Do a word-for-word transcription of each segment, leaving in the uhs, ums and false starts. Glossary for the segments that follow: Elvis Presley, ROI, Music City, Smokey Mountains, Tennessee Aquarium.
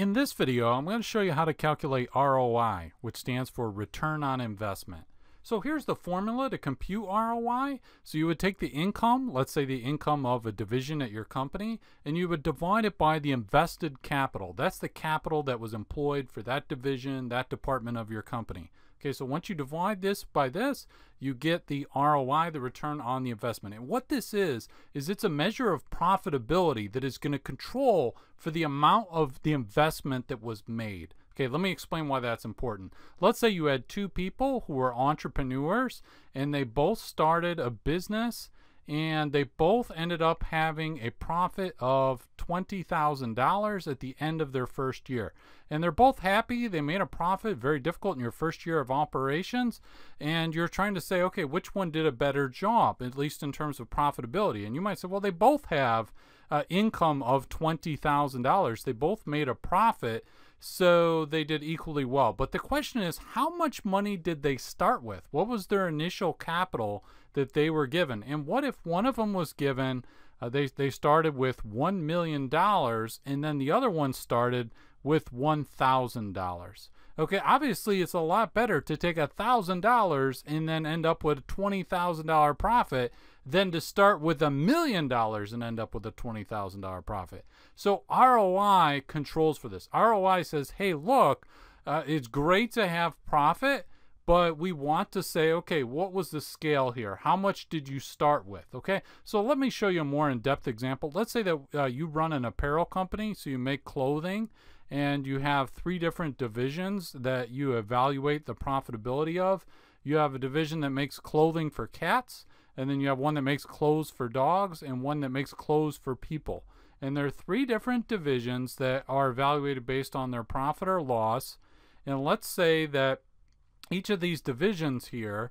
In this video, I'm going to show you how to calculate R O I, which stands for return on investment. So here's the formula to compute R O I. So you would take the income, let's say the income of a division at your company, and you would divide it by the invested capital. That's the capital that was employed for that division, that department of your company. Okay, so once you divide this by this, you get the R O I, the return on the investment. And what this is, is it's a measure of profitability that is going to control for the amount of the investment that was made. Okay, let me explain why that's important. Let's say you had two people who were entrepreneurs and they both started a business and they both ended up having a profit of twenty thousand dollars at the end of their first year. And they're both happy, they made a profit, very difficult in your first year of operations, and you're trying to say, okay, which one did a better job, at least in terms of profitability? And you might say, well, they both have uh, income of twenty thousand dollars. They both made a profit, so they did equally well. But the question is, how much money did they start with? What was their initial capital that they were given? And what if one of them was given, uh, they, they started with one million dollars, and then the other one started with one thousand dollars? Okay, obviously it's a lot better to take one thousand dollars and then end up with a twenty thousand dollar profit than to start with a million dollars and end up with a twenty thousand dollar profit. So R O I controls for this. R O I says, hey, look, uh, it's great to have profit, but we want to say, okay, what was the scale here? How much did you start with? Okay, so let me show you a more in-depth example. Let's say that uh, you run an apparel company, so you make clothing, and you have three different divisions that you evaluate the profitability of. You have a division that makes clothing for cats, and then you have one that makes clothes for dogs, and one that makes clothes for people. And there are three different divisions that are evaluated based on their profit or loss. And let's say that each of these divisions here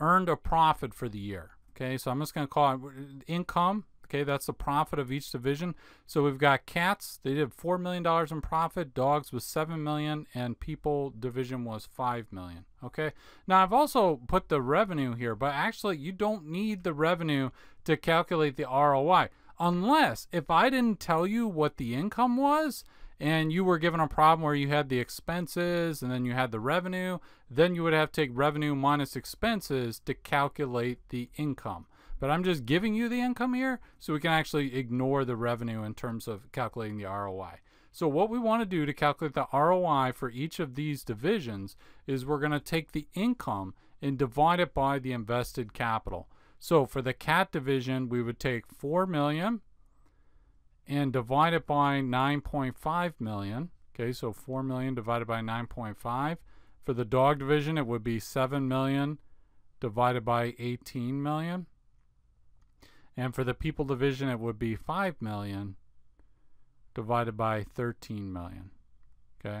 earned a profit for the year. Okay, so I'm just going to call it income. Okay, that's the profit of each division. So we've got cats, they did four million dollars in profit, dogs was seven million dollars, and people division was five million dollars. Okay, now I've also put the revenue here, but actually you don't need the revenue to calculate the R O I. Unless, if I didn't tell you what the income was, and you were given a problem where you had the expenses and then you had the revenue, then you would have to take revenue minus expenses to calculate the income. But I'm just giving you the income here, so we can actually ignore the revenue in terms of calculating the R O I. So what we want to do to calculate the R O I for each of these divisions is we're going to take the income and divide it by the invested capital. So for the cat division, we would take four million dollars and divide it by nine point five million dollars. Okay, so four million dollars divided by nine point five. For the dog division, it would be seven million dollars divided by eighteen million dollars. And for the people division, it would be five million dollars divided by thirteen million dollars, okay?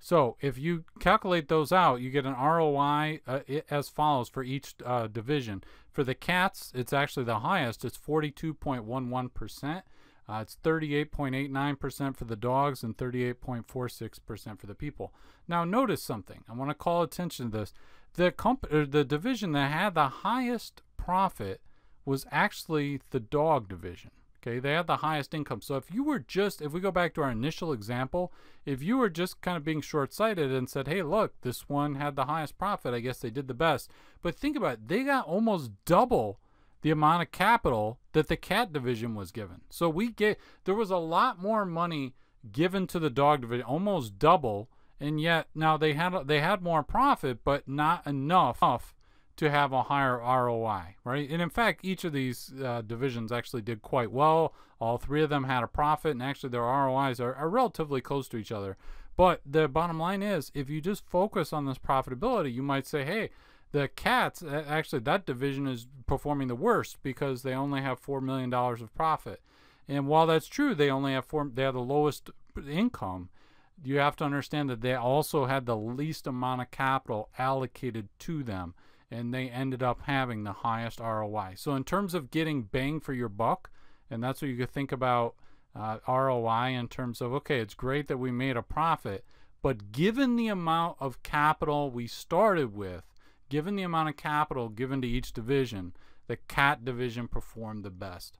So if you calculate those out, you get an R O I uh, as follows for each uh, division. For the cats, it's actually the highest. It's forty-two point one one percent. Uh, it's thirty-eight point eight nine percent for the dogs and thirty-eight point four six percent for the people. Now notice something. I want to call attention to this. The, comp or the division that had the highest profit was actually the dog division. Okay, they had the highest income. So if you were just, if we go back to our initial example, if you were just kind of being short-sighted and said, hey, look, this one had the highest profit, I guess they did the best. But think about it, they got almost double the amount of capital that the cat division was given. So we get, there was a lot more money given to the dog division, almost double, and yet now they had, they had more profit, but not enough to have a higher R O I, right? And in fact, each of these uh, divisions actually did quite well. All three of them had a profit, and actually their R O Is are, are relatively close to each other. But the bottom line is, if you just focus on this profitability, you might say, hey, the cats, actually that division is performing the worst because they only have four million dollars of profit. And while that's true, they only have four, they have the lowest income. You have to understand that they also had the least amount of capital allocated to them, and they ended up having the highest R O I. So in terms of getting bang for your buck, and that's what you could think about uh, R O I in terms of, okay, it's great that we made a profit, but given the amount of capital we started with, given the amount of capital given to each division, the cat division performed the best.